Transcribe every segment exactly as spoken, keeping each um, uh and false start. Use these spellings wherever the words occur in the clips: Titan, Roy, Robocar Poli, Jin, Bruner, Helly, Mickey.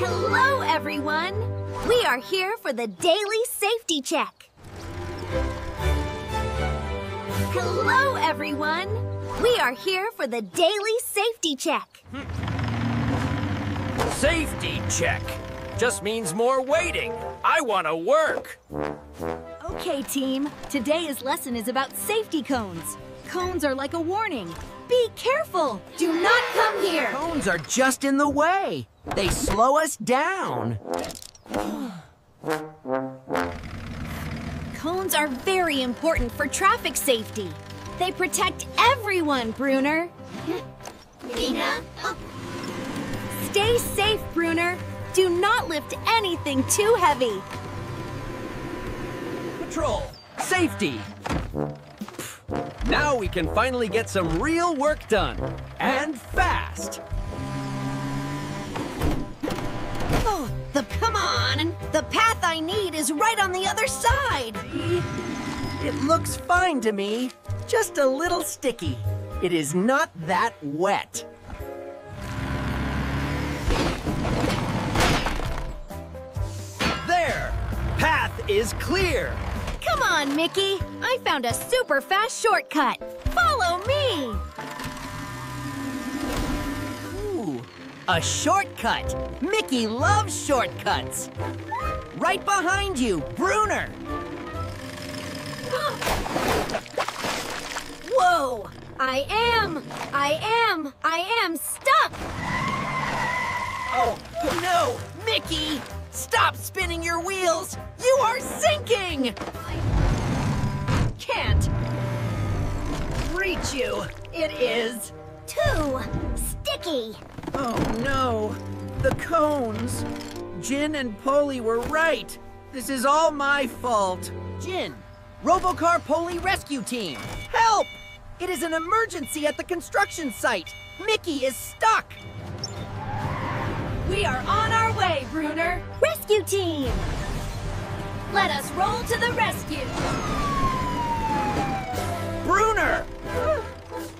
Hello, everyone. We are here for the daily safety check. Hello, everyone. We are here for the daily safety check. Safety check. Just means more waiting. I want to work. Okay, team. Today's lesson is about safety cones. Cones are like a warning. Be careful! Do not come here! Cones are just in the way. They slow us down. Cones are very important for traffic safety. They protect everyone, Bruner. Nina? Stay safe, Bruner. Do not lift anything too heavy. Patrol, safety. Now we can finally get some real work done, and fast. Oh, the, come on. The path I need is right on the other side. It looks fine to me, just a little sticky. It is not that wet. Path is clear. Come on, Mickey. I found a super fast shortcut. Follow me. Ooh, a shortcut. Mickey loves shortcuts. Right behind you, Bruner. Whoa, I am, I am, I am stuck. Oh, no, Mickey. Stop spinning your wheels! You are sinking! I can't reach you. It is too sticky. Oh no, the cones. Jin and Poli were right. This is all my fault. Jin, Robocar Poli rescue team, help! It is an emergency at the construction site. Mickey is stuck. We are on our way, Bruner! Rescue team! Let us roll to the rescue! Bruner!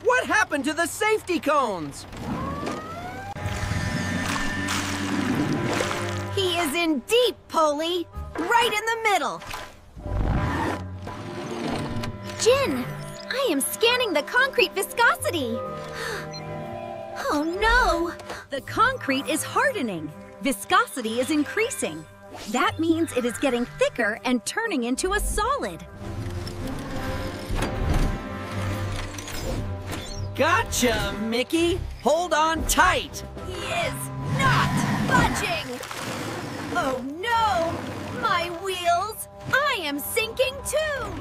What happened to the safety cones? He is in deep, Poli! Right in the middle! Jin! I am scanning the concrete viscosity! Oh no! The concrete is hardening. Viscosity is increasing. That means it is getting thicker and turning into a solid. Gotcha, Mickey! Hold on tight! He is not budging! Oh no! My wheels! I am sinking too!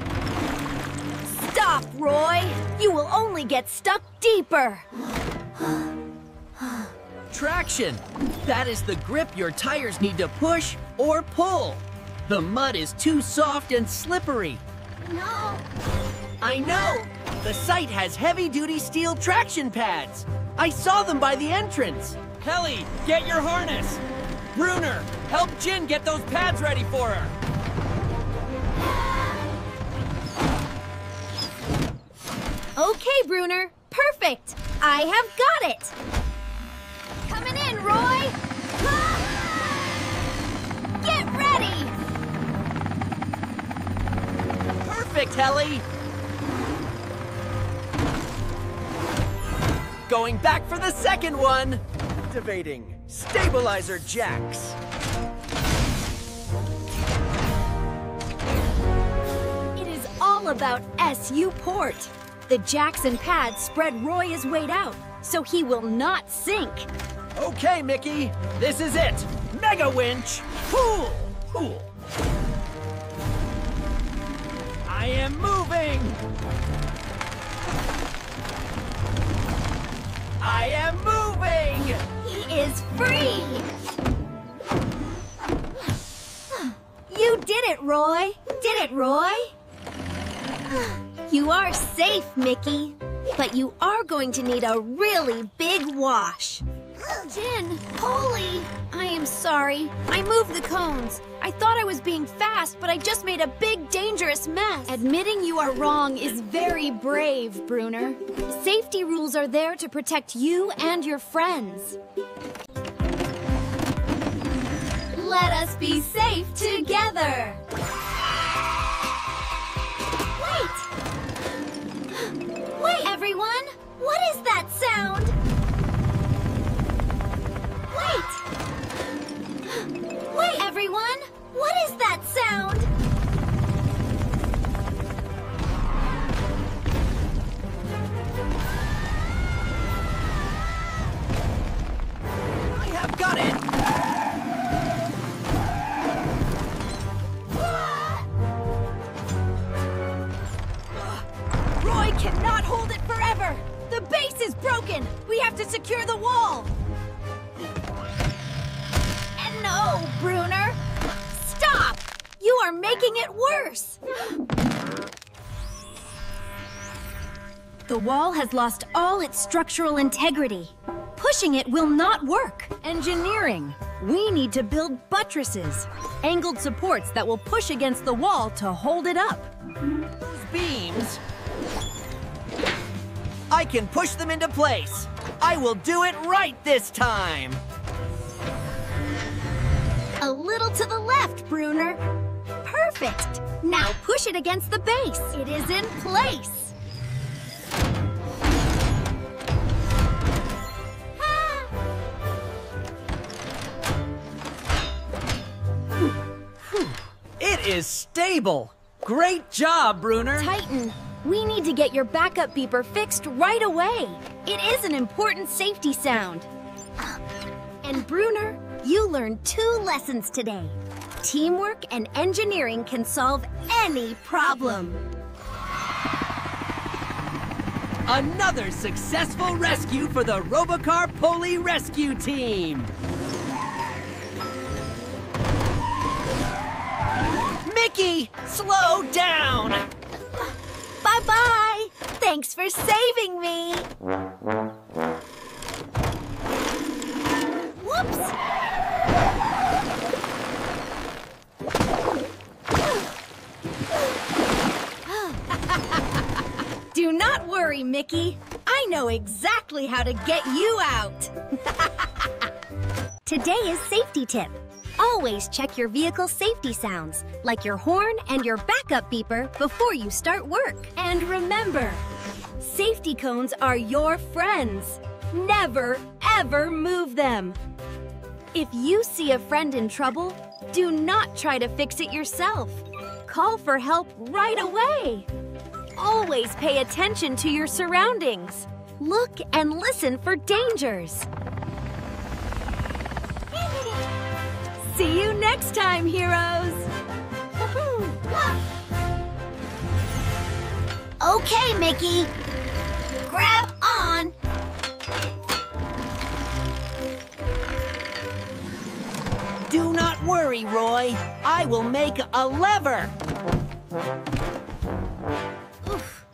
Stop, Roy! You will only get stuck deeper! Traction. That is the grip your tires need to push or pull. The mud is too soft and slippery. No. I know. The site has heavy-duty steel traction pads. I saw them by the entrance. Helly, get your harness. Bruner, help Jin get those pads ready for her. Okay, Bruner. Perfect. I have got it! Coming in, Roy! Ah! Get ready! Perfect, Helly! Going back for the second one! Activating stabilizer jacks. It is all about S U port. The jacks and pads spread Roy's weight out, so he will not sink. Okay, Mickey, this is it. Mega winch, pool, pool. I am moving. I am moving. He is free. You did it, Roy. Did it, Roy? You are safe, Mickey, but you are going to need a really big wash. Jin, Poli, I am sorry. I moved the cones. I thought I was being fast, but I just made a big, dangerous mess. Admitting you are wrong is very brave, Bruner. Safety rules are there to protect you and your friends. let us be safe together. Wait! Wait, everyone! What is that sound? Wait! Wait, everyone! What is that sound? I have got it! Roy cannot hold it forever! The base is broken! We have to secure the wall! And no, Bruner! Stop! You are making it worse! The wall has lost all its structural integrity. Pushing it will not work. Engineering. We need to build buttresses. Angled supports that will push against the wall to hold it up. Those beams... I can push them into place. I will do it right this time. A little to the left, Bruner. Perfect. Now push it against the base. It is in place. It is stable! Great job, Bruner! Titan, we need to get your backup beeper fixed right away. It is an important safety sound. And Bruner, you learned two lessons today. Teamwork and engineering can solve any problem. Another successful rescue for the Robocar Poli Rescue Team! Mickey, slow down! Bye-bye! Thanks for saving me! Whoops! Do not worry, Mickey. I know exactly how to get you out! Today is Safety Tip. Always check your vehicle's safety sounds, like your horn and your backup beeper, before you start work. And remember, safety cones are your friends. Never, ever move them. If you see a friend in trouble, do not try to fix it yourself. Call for help right away. Always pay attention to your surroundings. Look and listen for dangers. See you next time, heroes! Okay, Mickey. Grab on! Do not worry, Roy. I will make a lever! Oof.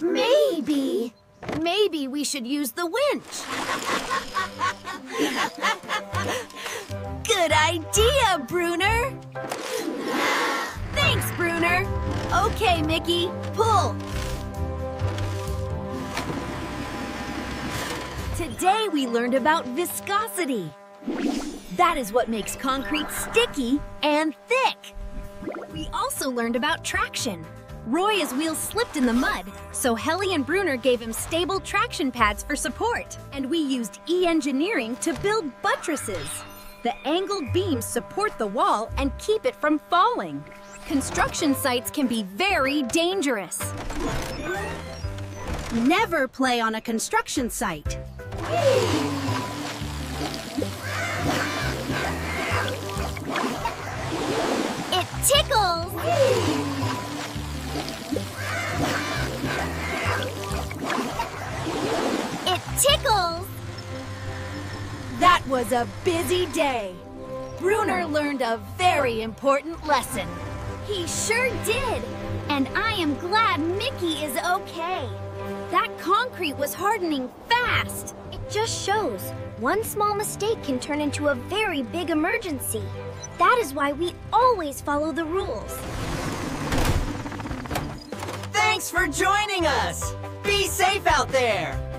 Maybe... Maybe we should use the winch. Good idea, Bruner! Thanks, Bruner! Okay, Mickey, pull! Today we learned about viscosity. That is what makes concrete sticky and thick. We also learned about traction. Roy's wheels slipped in the mud, so Helly and Bruner gave him stable traction pads for support. And we used e-engineering to build buttresses. The angled beams support the wall and keep it from falling. Construction sites can be very dangerous. Never play on a construction site. It tickles! It tickles! That was a busy day. Bruner learned a very important lesson. He sure did! And I am glad Mickey is okay. That concrete was hardening fast. It just shows one small mistake can turn into a very big emergency. That is why we always follow the rules. Thanks for joining us! Be safe out there!